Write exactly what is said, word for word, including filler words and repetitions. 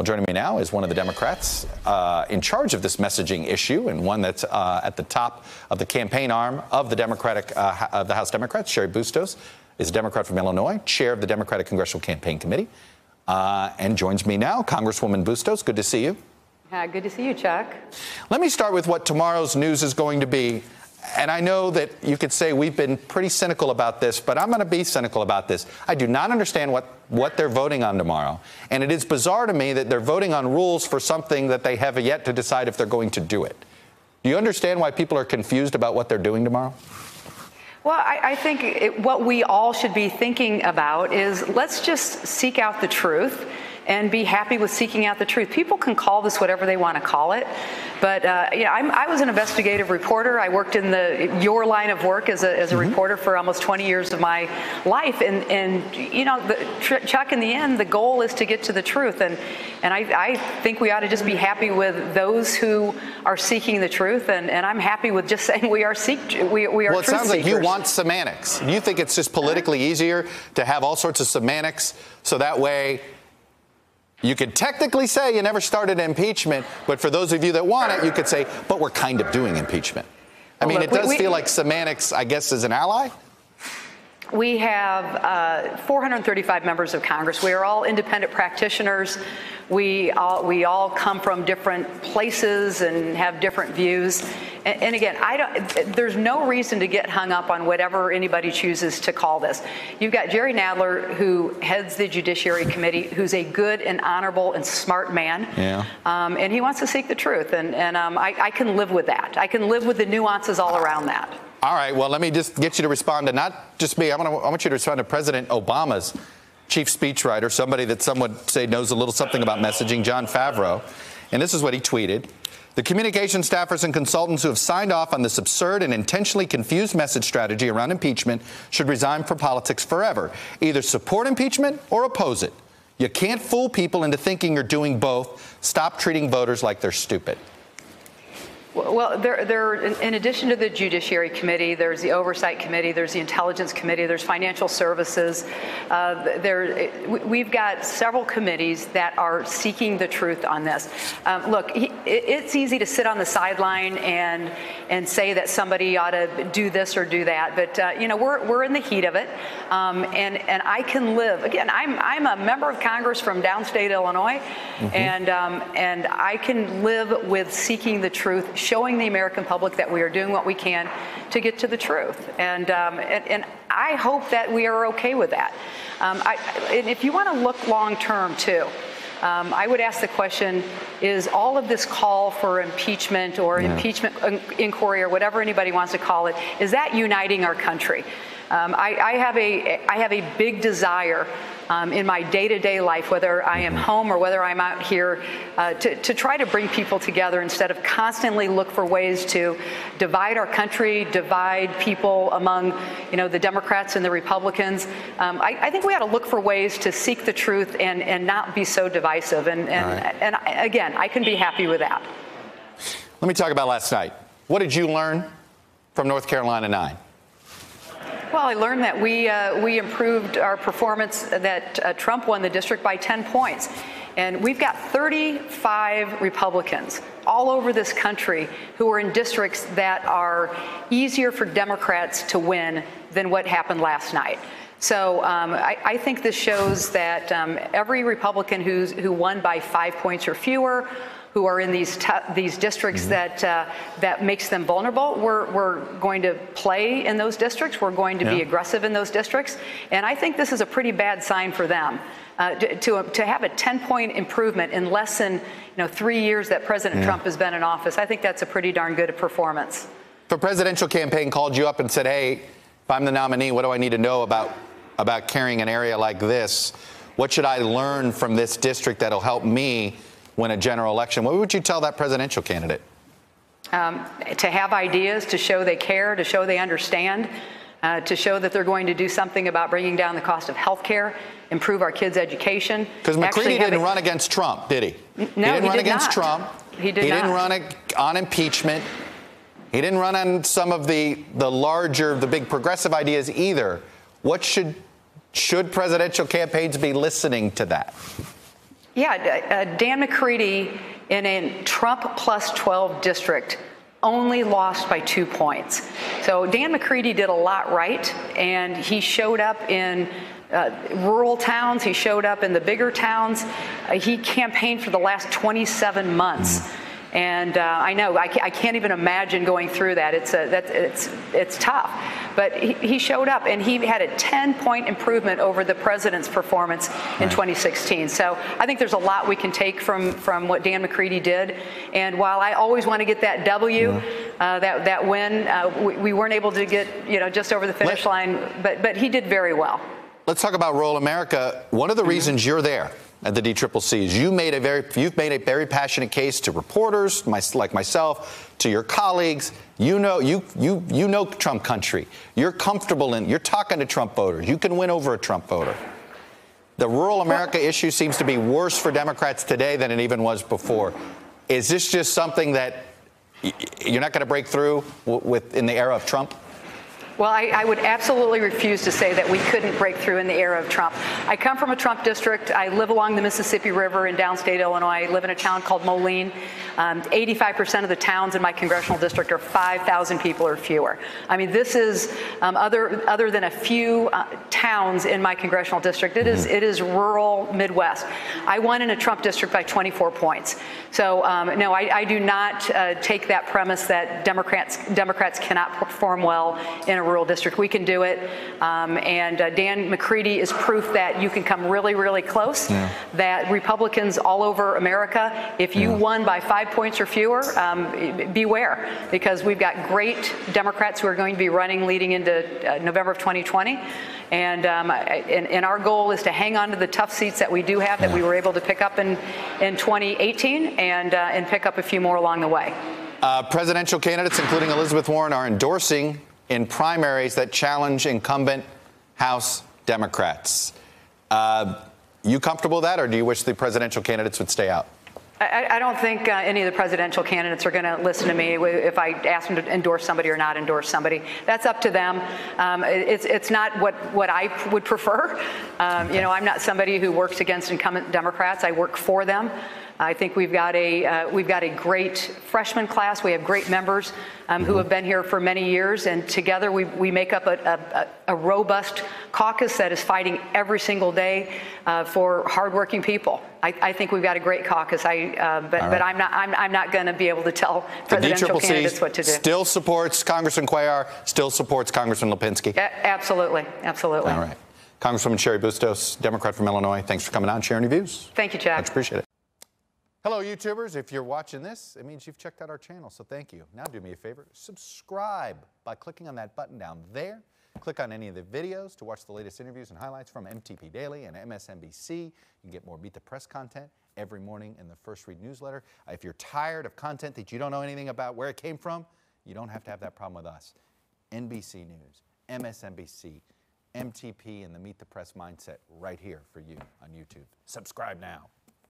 Well, joining me now is one of the Democrats uh, in charge of this messaging issue, and one that's uh, at the top of the campaign arm of the Democratic uh, of the House Democrats. Cheri Bustos is a Democrat from Illinois, chair of the Democratic Congressional Campaign Committee, uh, and joins me now. Congresswoman Bustos, good to see you. Uh, good to see you, Chuck. Let me start with what tomorrow's news is going to be. And I know that you could say we've been pretty cynical about this, but I'm going to be cynical about this. I do not understand what, what they're voting on tomorrow. And it is bizarre to me that they're voting on rules for something that they have yet to decide if they're going to do it. Do you understand why people are confused about what they're doing tomorrow? Well, I, I think it, what we all should be thinking about is let's just seek out the truth and be happy with seeking out the truth. People can call this whatever they want to call it, but uh, you know, I'm, I was an investigative reporter. I worked in the your line of work as a, as a mm-hmm. reporter for almost twenty years of my life, and and you know, the, Chuck, in the end, the goal is to get to the truth, and and I, I think we ought to just be happy with those who are seeking the truth, and and I'm happy with just saying we are seek we we are. Well, it truth sounds like seekers. You want semantics. You think it's just politically easier to have all sorts of semantics, so that way. You could technically say you never started impeachment, but for those of you that want it, you could say, but we're kind of doing impeachment. I mean, well, look, it does we, we, feel like semantics, I guess, is an ally. We have uh, four hundred thirty-five members of Congress. We are all independent practitioners. We all, we all come from different places and have different views. And, and again, I don't, there's no reason to get hung up on whatever anybody chooses to call this. You've got Jerry Nadler, who heads the Judiciary Committee, who's a good and honorable and smart man. Yeah. Um, and he wants to seek the truth. And, and um, I, I can live with that. I can live with the nuances all around that. All right, well, let me just get you to respond to not just me. I want, to, I want you to respond to President Obama's chief speechwriter, somebody that some would say knows a little something about messaging, John Favreau. And this is what he tweeted. The communication staffers and consultants who have signed off on this absurd and intentionally confused message strategy around impeachment should resign from politics forever. Either support impeachment or oppose it. You can't fool people into thinking you're doing both. Stop treating voters like they're stupid. Well, there, there, in addition to the Judiciary Committee, there's the Oversight Committee, there's the Intelligence Committee, there's Financial Services. Uh, there, we've got several committees that are seeking the truth on this. Um, look, it's easy to sit on the sideline and and say that somebody ought to do this or do that, but uh, you know, we're we're in the heat of it, um, and and I can live. Again, I'm I'm a member of Congress from downstate Illinois, mm-hmm. and um, and I can live with seeking the truth. Showing the American public that we are doing what we can to get to the truth. And, um, and, and I hope that we are okay with that. Um, I, and if you want to look long term, too, um, I would ask the question, is all of this call for impeachment or yeah. impeachment inquiry or whatever anybody wants to call it, is that uniting our country? Um, I, I, have a, I have a big desire um, in my day-to-day life, whether I am home or whether I'm out here, uh, to, to try to bring people together instead of constantly look for ways to divide our country, divide people among, you know, the Democrats and the Republicans. Um, I, I think we ought to look for ways to seek the truth and, and not be so divisive. And, and, right. and, and again, I can be happy with that. Let me talk about last night. What did you learn from North Carolina nine? Well, I learned that we uh, we improved our performance, that uh, Trump won the district by ten points. And we've got thirty-five Republicans all over this country who are in districts that are easier for Democrats to win than what happened last night. So um, I, I think this shows that um, every Republican who's, who won by five points or fewer, who are in these these districts that uh, that makes them vulnerable. We're we're going to play in those districts. We're going to yeah. be aggressive in those districts. And I think this is a pretty bad sign for them uh, to, to to have a ten point improvement in less than you know three years that President yeah. Trump has been in office. I think that's a pretty darn good performance. If a presidential campaign called you up and said, "Hey, if I'm the nominee, what do I need to know about about carrying an area like this? What should I learn from this district that'll help me?" win a general election, what would you tell that presidential candidate? Um, to have ideas, to show they care, to show they understand, uh, to show that they're going to do something about bringing down the cost of health care, improve our kids' education. Because McCready didn't a... run against Trump, did he? No, he didn't he run did against not. Trump. He did he not. Didn't run on impeachment. He didn't run on some of the, the larger, the big progressive ideas either. What should, should presidential campaigns be listening to that? Yeah, uh, Dan McCready in a Trump plus twelve district only lost by two points. So Dan McCready did a lot right, and he showed up in uh, rural towns, he showed up in the bigger towns. Uh, he campaigned for the last twenty-seven months. And uh, I know, I, I can't even imagine going through that. It's, a, that, it's, it's tough. But he, he showed up, and he had a ten-point improvement over the president's performance in twenty sixteen. So I think there's a lot we can take from, from what Dan McCready did. And while I always want to get that W, yeah. uh, that, that win, uh, we, we weren't able to get, you know, just over the finish Let's, line, but, but he did very well. Let's talk about rural America. One of the mm-hmm. reasons you're there at the D C C C is you made a very, you've made a very passionate case to reporters my, like myself, to your colleagues. You know, you you you know Trump country. You're comfortable in. You're talking to Trump voters. You can win over a Trump voter. The rural America issue seems to be worse for Democrats today than it even was before. Is this just something that you're not going to break through with in the era of Trump? Well, I, I would absolutely refuse to say that we couldn't break through in the era of Trump. I come from a Trump district. I live along the Mississippi River in downstate Illinois. I live in a town called Moline. Um, eighty-five percent of the towns in my congressional district are five thousand people or fewer. I mean, this is um, other other than a few uh, towns in my congressional district. It is it is rural Midwest. I won in a Trump district by twenty-four points. So um, no, I, I do not uh, take that premise that Democrats Democrats cannot perform well in a rural district. We can do it, um, and uh, Dan McCready is proof that you can come really, really close, yeah. that Republicans all over America, if you yeah. won by five points or fewer, um, beware, because we've got great Democrats who are going to be running leading into uh, November of twenty twenty, and, um, I, and and our goal is to hang on to the tough seats that we do have, yeah. that we were able to pick up in, in twenty eighteen, and, uh, and pick up a few more along the way. Uh, presidential candidates, including Elizabeth Warren, are endorsing in primaries that challenge incumbent House Democrats. Uh, you comfortable with that, or do you wish the presidential candidates would stay out? I, I don't think uh, any of the presidential candidates are going to listen to me if I ask them to endorse somebody or not endorse somebody. That's up to them. Um, it's it's not what what I would prefer. Um, you know, I'm not somebody who works against incumbent Democrats. I work for them. I think we've got a uh, we've got a great freshman class. We have great members um, who have been here for many years, and together we we make up a a, a robust caucus that is fighting every single day uh, for hardworking people. I, I think we've got a great caucus. I, uh, but, right. but I'm not I'm, I'm not going to be able to tell presidential candidates what to do. Still supports Congressman Cuellar. Still supports Congressman Lipinski. A absolutely, absolutely. All right, Congresswoman Cheri Bustos, Democrat from Illinois. Thanks for coming on, sharing your views. Thank you, Jack. Much appreciate it. Hello, YouTubers. If you're watching this, it means you've checked out our channel, so thank you. Now do me a favor, subscribe by clicking on that button down there. Click on any of the videos to watch the latest interviews and highlights from M T P Daily and M S N B C. You can get more Beat the Press content every morning in the First Read newsletter. If you're tired of content that you don't know anything about where it came from, you don't have to have that problem with us. N B C News, M S N B C, M T P, and the Meet the Press mindset right here for you on YouTube. Subscribe now.